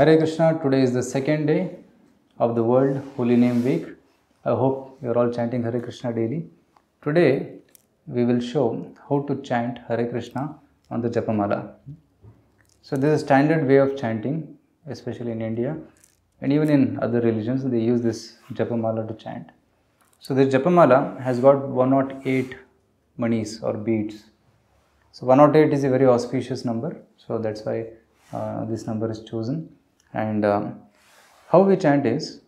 Hare Krishna, today is the second day of the World Holy Name Week. I hope you are all chanting Hare Krishna daily. Today we will show how to chant Hare Krishna on the japa mala. So this is a standard way of chanting, especially in India and even in other religions they use this japa mala to chant. So this japa mala has got 108 manis or beads. So 108 is a very auspicious number, so that's why this number is chosen. And how we chant is,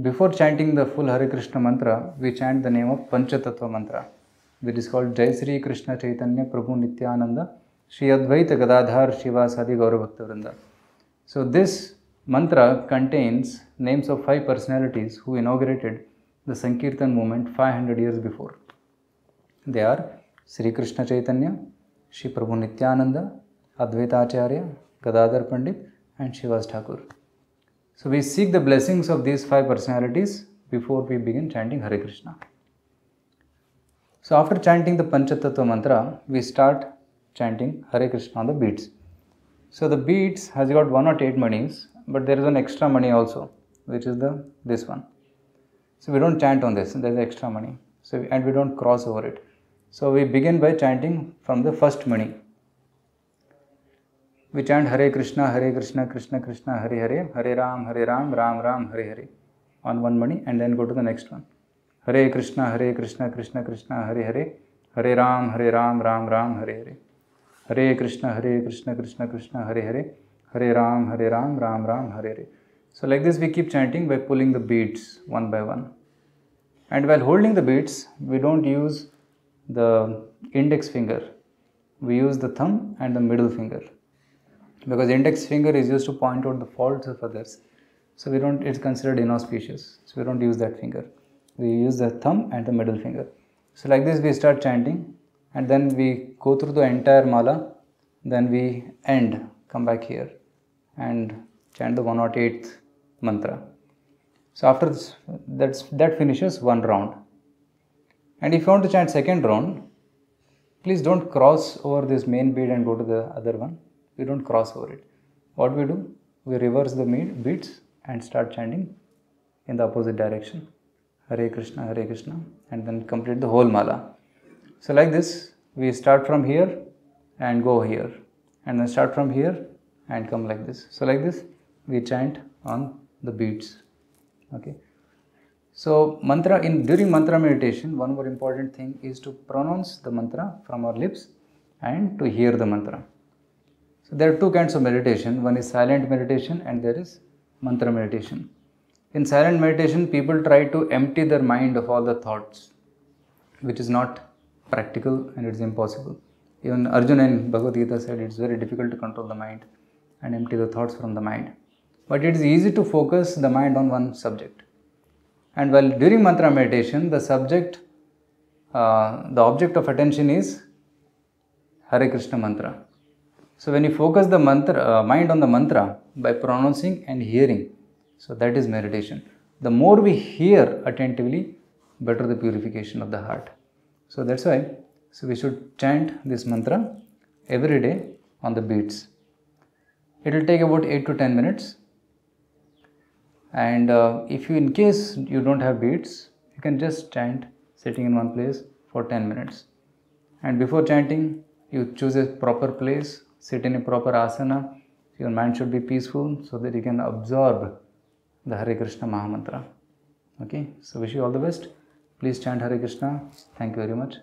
before chanting the full Hare Krishna mantra, we chant the name of Panchatattva mantra, which is called Jai Sri Krishna Chaitanya Prabhu Nityananda Shri Advaita Gadadhar Shiva Sadi Gaura Bhaktavrinda. So this mantra contains names of 5 personalities who inaugurated the Sankirtan movement 500 years before. They are Sri Krishna Chaitanya, Shri Prabhu Nityananda, Advaita Acharya, Gadadhar Pandit and Shiva Thakur. So we seek the blessings of these 5 personalities before we begin chanting Hare Krishna. So after chanting the Panchatattva mantra, we start chanting Hare Krishna on the beads. So the beads has got 108 manis, but there is an extra mani also, which is this one. So we don't chant on this, there is extra mani. So, and we don't cross over it. So we begin by chanting from the first mani. We chant Hare Krishna, Krishna Krishna, Hare Hare, Hare Ram, Ram Ram, Hare Hare on one mani and then go to the next one. Hare Krishna, Hare Krishna, Krishna Krishna, Hare Hare, Hare Ram, Ram Ram, Hare Hare. Hare Krishna, Hare Krishna, Krishna Krishna, Hare Hare, Hare Ram, Ram Ram, Hare Hare. So like this we keep chanting by pulling the beads one by one. And while holding the beads, we don't use the index finger. We use the thumb and the middle finger, because index finger is used to point out the faults of others. So we don't, it's considered inauspicious. So we don't use that finger. We use the thumb and the middle finger. So like this we start chanting and then we go through the entire mala. Then we end, come back here and chant the 108th mantra. So after this, that finishes one round. And if you want to chant second round, please don't cross over this main bead and go to the other one. We don't cross over it. What we do? We reverse the beads and start chanting in the opposite direction. Hare Krishna and then complete the whole mala. So like this, we start from here and go here and then start from here and come like this. So like this, we chant on the beads. Okay. So mantra during mantra meditation, one more important thing is to pronounce the mantra from our lips and to hear the mantra. There are two kinds of meditation. One is silent meditation and there is mantra meditation. In silent meditation, people try to empty their mind of all the thoughts, which is not practical and it's impossible. Even Arjuna in Bhagavad Gita said it's very difficult to control the mind and empty the thoughts from the mind. But it is easy to focus the mind on one subject. And while during mantra meditation, the object of attention is Hare Krishna mantra. So when you focus the mantra, mind on the mantra by pronouncing and hearing, so that is meditation. The more we hear attentively, better the purification of the heart. So that's why, so we should chant this mantra every day on the beads. It will take about 8 to 10 minutes. And if you, in case you don't have beads, you can just chant sitting in one place for 10 minutes. And before chanting, you choose a proper place. Sit in a proper asana, your mind should be peaceful so that you can absorb the Hare Krishna Mahamantra. Okay, so wish you all the best. Please chant Hare Krishna. Thank you very much.